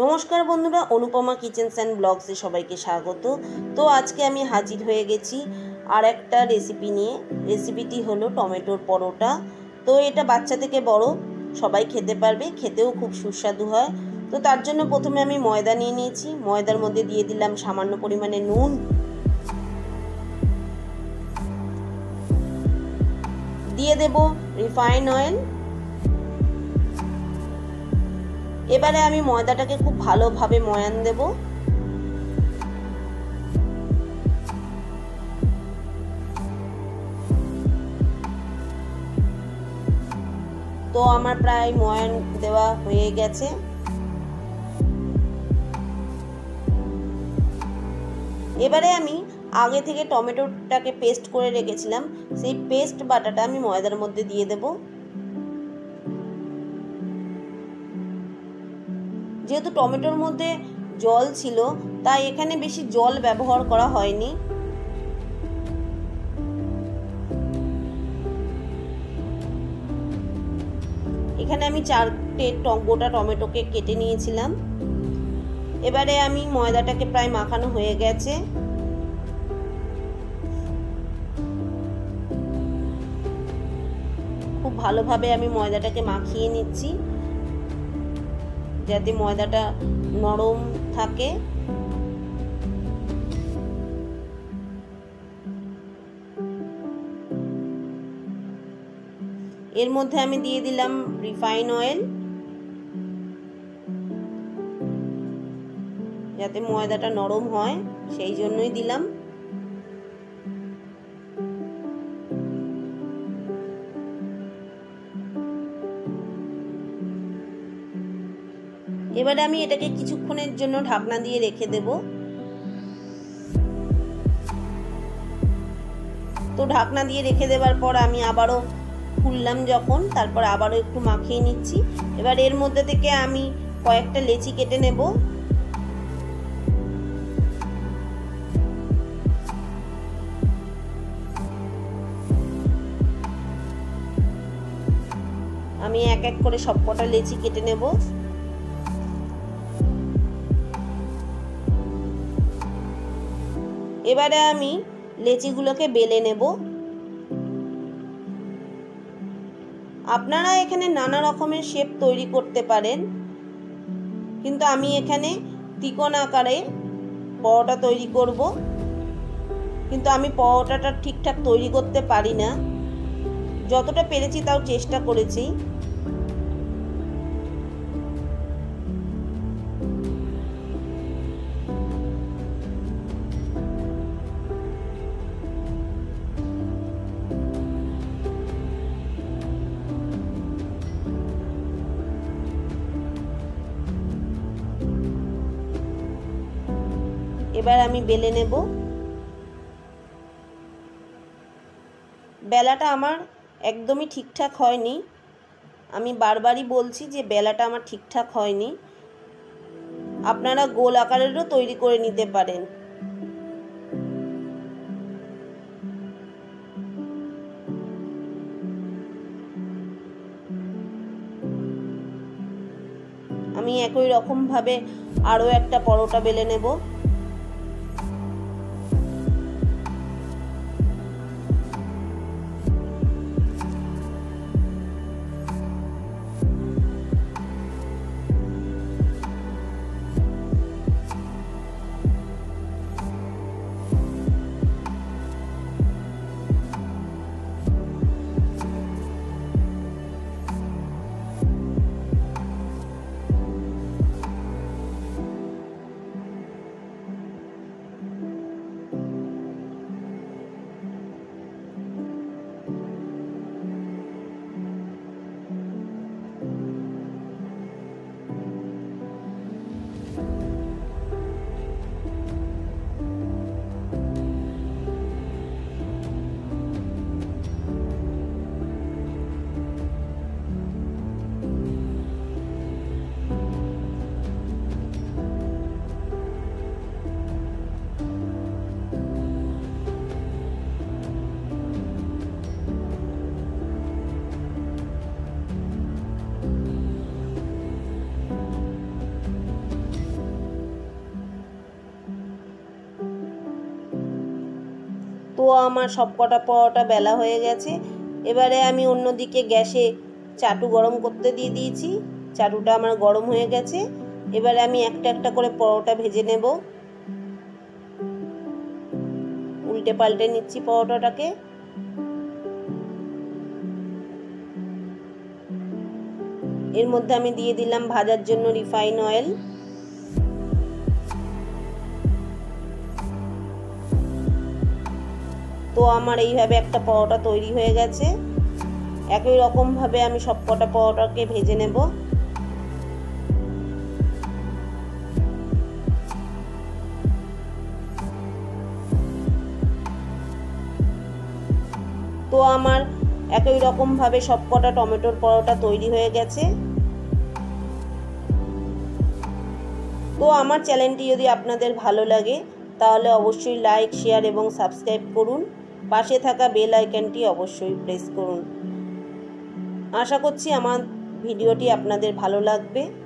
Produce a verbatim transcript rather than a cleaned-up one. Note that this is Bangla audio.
নমস্কার বন্ধুরা, অনুপমা কিচেন অ্যান্ড ব্লগসে সবাইকে স্বাগত। তো আজকে আমি হাজির হয়ে গেছি আর একটা রেসিপি নিয়ে। রেসিপিটি হলো টমেটোর পরোটা। তো এটা বাচ্চা থেকে বড় সবাই খেতে পারবে, খেতেও খুব সুস্বাদু হয়। তো তার জন্য প্রথমে আমি ময়দা নিয়ে নিয়েছি। ময়দার মধ্যে দিয়ে দিলাম সামান্য পরিমাণে নুন, দিয়ে দেব রিফাইন অয়েল। এবারে আমি ময়দাটাকে খুব ভালোভাবে ময়ান দেব। তো আমার প্রায় ময়ান দেওয়া হয়ে গেছে। এবারে আমি আগে থেকে টমেটোটাকে পেস্ট করে রেখেছিলাম, সেই পেস্ট বাটাটা আমি ময়দার মধ্যে দিয়ে দেব। যেহেতু টমেটোর মধ্যে জল ছিল তাই এখানে বেশি জল ব্যবহার করা হয়নি। এখানে আমি চারটে গোটা টমেটোকে কেটে নিয়েছিলাম। এবারে আমি ময়দাটাকে প্রায় মাখানো হয়ে গেছে। খুব ভালোভাবে আমি ময়দাটাকে মাখিয়ে নিচ্ছি যাতে ময়দাটা নরম থাকে। এর মধ্যে আমি দিয়ে দিলাম রিফাইন অয়েল যাতে ময়দাটা নরম হয়, সেই জন্যই দিলাম। এবারে আমি এটাকে কিছুক্ষণের জন্য ঢাকনা দিয়ে রেখে দেব। তো ঢাকনা দিয়ে রেখে দেওয়ার পর আমি আবারও খুললাম যখন, তারপর আবারও একটু মাখিয়ে নিচ্ছি। এবার এর মধ্যে থেকে আমি কয়েকটা লেচি কেটে নেব। আমি এক এক করে সবকটা লেচি কেটে নেব। এবারে আমি লেচিগুলোকে বেলে নেব। আপনারা এখানে নানা রকমের শেপ তৈরি করতে পারেন, কিন্তু আমি এখানে ত্রিকোণ আকারে পরোটা তৈরি করব। কিন্তু আমি পরোটাটা ঠিকঠাক তৈরি করতে পারি না, যতটা পেরেছি তাও চেষ্টা করেছি। এবার আমি বেলে নেব। বেলাটা আমার একদমই ঠিকঠাক হয়নি। আমি বারবারই বলছি যে বেলাটা আমার ঠিকঠাক হয়নি। আপনারা গোল আকারেরও তৈরি করে নিতে পারেন। আমি একই রকমভাবে আরও একটা পরোটা বেলে নেব। তো আমার সবকটা পরোটা বেলা হয়ে গেছে। এবারে আমি অন্যদিকে গ্যাসে চাটু গরম করতে দিয়ে দিয়েছি, চাটুটা আমার গরম হয়ে গেছে। এবারে আমি একটা একটা করে পরোটা ভেজে নেব, উল্টে পাল্টে নিচ্ছি পরোটাটাকে। এর মধ্যে আমি দিয়ে দিলাম ভাজার জন্য রিফাইন অয়েল, তো আমার এইভাবে একটা পরোটা তৈরি হয়ে গেছে। একই রকমভাবে আমি সবকটা পরোটাকে ভেজে নেব। তো আমার একই রকমভাবে সবকটা টমেটোর পরোটা তৈরি হয়ে গেছে। তো আমার চ্যানেলটি যদি আপনাদের ভালো লাগে তাহলে অবশ্যই লাইক, শেয়ার এবং সাবস্ক্রাইব করুন। পাশে থাকা বেল আইকনটি অবশ্যই প্রেস করুন। আশা করছি আমার ভিডিওটি আপনাদের ভালো লাগবে।